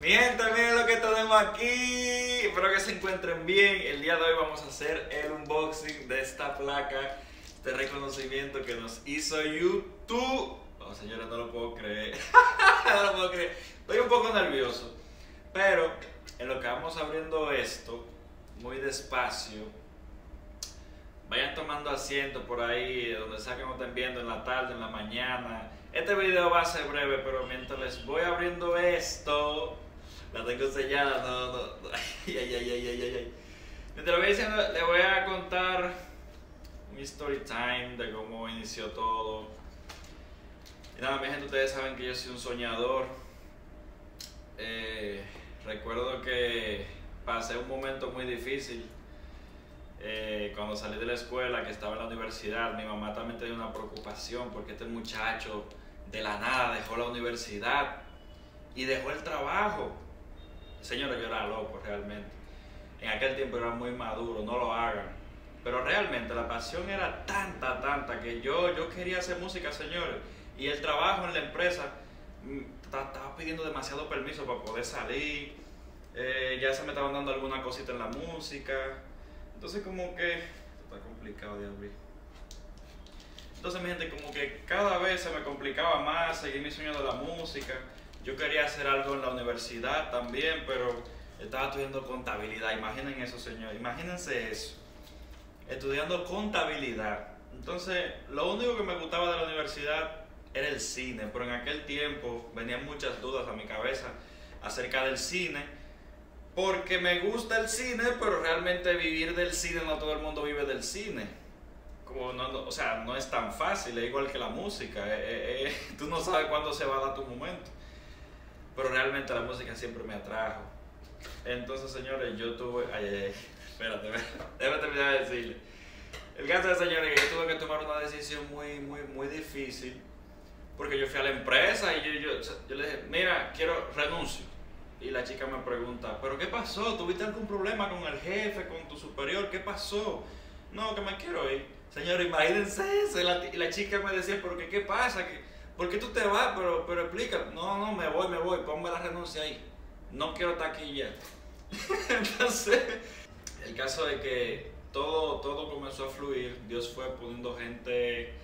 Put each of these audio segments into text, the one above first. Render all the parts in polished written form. Mi gente, miren lo que tenemos aquí. Espero que se encuentren bien. El día de hoy vamos a hacer el unboxing de esta placa, este reconocimiento que nos hizo YouTube. Oh, señores, no lo puedo creer. No lo puedo creer. Estoy un poco nervioso. Pero en lo que vamos abriendo esto, muy despacio, vayan tomando asiento por ahí, donde sea que nos estén viendo, en la tarde, en la mañana. Este video va a ser breve, pero mientras les voy abriendo esto, la tengo sellada, no. Ay. Mientras voy diciendo, les voy a contar mi story time de cómo inició todo. Y nada, mi gente, ustedes saben que yo soy un soñador. Recuerdo que pasé un momento muy difícil cuando salí de la escuela, que estaba en la universidad. Mi mamá también tenía una preocupación porque este muchacho de la nada dejó la universidad y dejó el trabajo. Señora, yo era loco realmente. En aquel tiempo era muy maduro, no lo hagan. Pero realmente la pasión era tanta que yo quería hacer música, señores. Y el trabajo en la empresa estaba pidiendo demasiado permiso para poder salir. Ya se me estaban dando alguna cosita en la música. Entonces como que está complicado de abrir. Entonces, mi gente, como que cada vez se me complicaba más seguir mi sueño de la música. Yo quería hacer algo en la universidad también, pero estaba estudiando contabilidad. Imaginen eso, señor. Imagínense eso. Estudiando contabilidad. Entonces, lo único que me gustaba de la universidad era el cine. Pero en aquel tiempo venían muchas dudas a mi cabeza acerca del cine. Porque me gusta el cine, pero realmente vivir del cine, no todo el mundo vive del cine. Como no es tan fácil, es igual que la música. Tú no sabes cuándo se va a dar tu momento. Pero realmente la música siempre me atrajo. Entonces, señores, yo tuve... Espérate, déjame terminar de decirle. El caso es, señores, que yo tuve que tomar una decisión muy difícil. Porque yo fui a la empresa y yo le dije, mira, quiero renuncio. Y la chica me pregunta, ¿pero qué pasó? ¿Tuviste algún problema con el jefe, con tu superior? ¿Qué pasó? No, que me quiero ir. Señor, imagínense eso. Y la chica me decía, ¿pero qué pasa? ¿Por qué tú te vas? Pero explica. No, me voy. Ponme la renuncia ahí. No quiero estar aquí ya. Entonces, el caso de que todo comenzó a fluir. Dios fue poniendo gente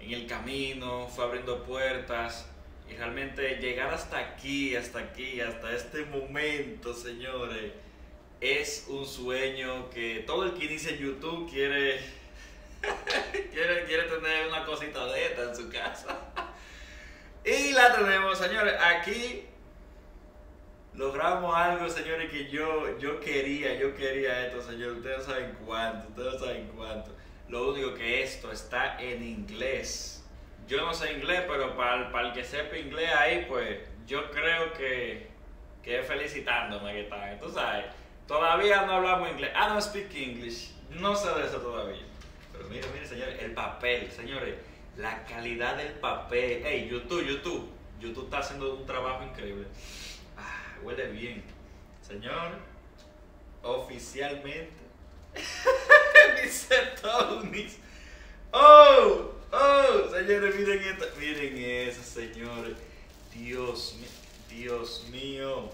en el camino, fue abriendo puertas. Y realmente llegar hasta este momento, señores, es un sueño que todo el que inicia en YouTube quiere, quiere tener una cosita de esta en su casa. Y la tenemos, señores. Aquí logramos algo, señores, que yo quería esto, señores. Ustedes no saben cuánto. Lo único que esto está en inglés. Yo no sé inglés, pero para el que sepa inglés ahí, pues yo creo que es felicitándome que está. Tú sabes, todavía no hablamos inglés. I don't speak English. No sé de eso todavía. Pero miren, señores, el papel, señores, la calidad del papel. Hey, YouTube está haciendo un trabajo increíble. Ah, huele bien. Señor, oficialmente, dice Townix. Oh, señores, miren eso, señores. Dios mío.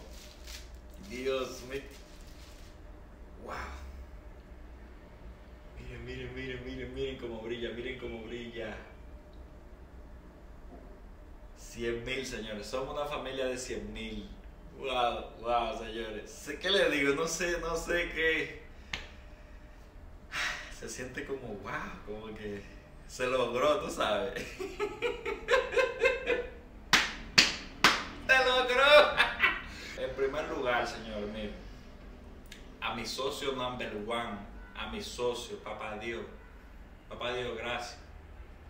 Wow. Miren cómo brilla. 100.000, señores. Somos una familia de 100.000. Wow, señores. ¿Qué les digo? No sé qué. Se siente como wow, como que se logró, tú sabes. ¡Se logró! En primer lugar, señor, miren, a mi socio #1, a mi socio, papá Dios. Papá Dios, gracias.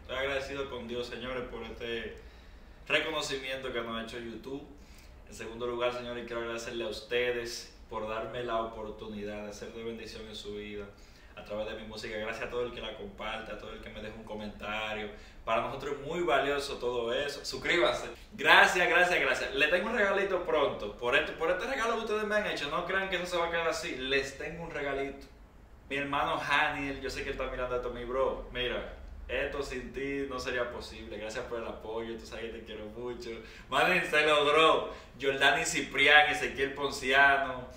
Estoy agradecido con Dios, señores, por este reconocimiento que nos ha hecho YouTube. En segundo lugar, señores, quiero agradecerle a ustedes por darme la oportunidad de hacer de bendición en su vida a través de mi música. Gracias a todo el que la comparte, a todo el que me deja un comentario. Para nosotros es muy valioso todo eso. Suscríbanse. Gracias. Les tengo un regalito pronto. Por este regalo que ustedes me han hecho, no crean que eso se va a quedar así. Les tengo un regalito. Mi hermano Haniel, yo sé que él está mirando esto, mi bro. Mira, Esto sin ti no sería posible. Gracias por el apoyo, tú sabes que te quiero mucho. Madre, se logró. Jordani Ciprián, Ezequiel Ponciano.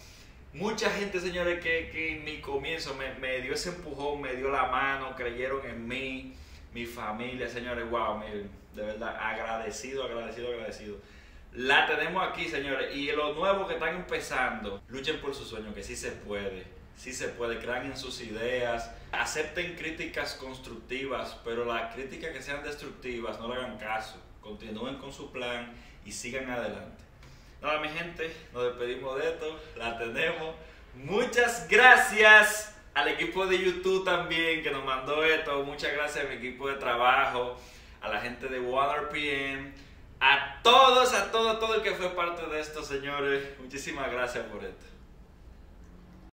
Mucha gente, señores, que en mi comienzo me dio ese empujón, me dio la mano, creyeron en mí, mi familia, señores. Wow, miren, de verdad, agradecido, agradecido, agradecido. La tenemos aquí, señores. Y los nuevos que están empezando, luchen por sus sueños, que sí se puede. Sí se puede, crean en sus ideas, acepten críticas constructivas, pero las críticas que sean destructivas no le hagan caso, continúen con su plan y sigan adelante. Nada, mi gente, nos despedimos de esto, la tenemos. Muchas gracias al equipo de YouTube también que nos mandó esto, muchas gracias a mi equipo de trabajo, a la gente de OneRPM, a todo el que fue parte de esto, señores, muchísimas gracias por esto.